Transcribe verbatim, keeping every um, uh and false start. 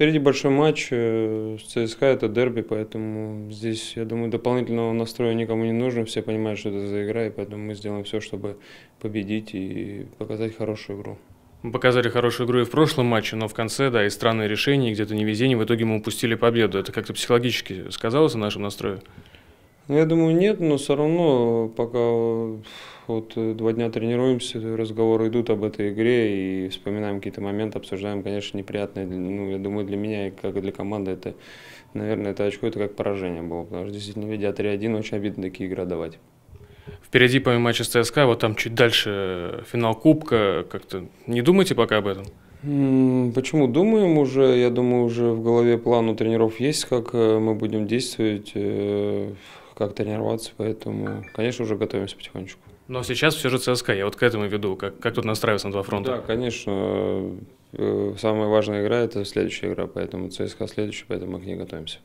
Впереди большой матч с ЦСКА, это дерби, поэтому здесь, я думаю, дополнительного настроя никому не нужно. Все понимают, что это за игра, и поэтому мы сделаем все, чтобы победить и показать хорошую игру. Мы показали хорошую игру и в прошлом матче, но в конце, да, и странные решения, где-то невезение, в итоге мы упустили победу. Это как-то психологически сказалось на нашем настрое? Ну, я думаю, нет, но все равно пока вот два дня тренируемся, разговоры идут об этой игре и вспоминаем какие-то моменты, обсуждаем, конечно, неприятные. Ну, я думаю, для меня и как и для команды это, наверное, это очко, это как поражение было, потому что действительно, ведя три один, очень обидно такие игры отдавать. Впереди, помимо матча с ЦСКА, вот там чуть дальше финал Кубка, как-то не думайте пока об этом? Почему думаем уже? Я думаю, уже в голове план у тренеров есть, как мы будем действовать, как тренироваться, поэтому, конечно, уже готовимся потихонечку. Но сейчас все же ЦСКА, я вот к этому веду, как, как тут настраиваться на два фронта? Да, конечно, самая важная игра – это следующая игра, поэтому ЦСКА следующая, поэтому мы к ней готовимся.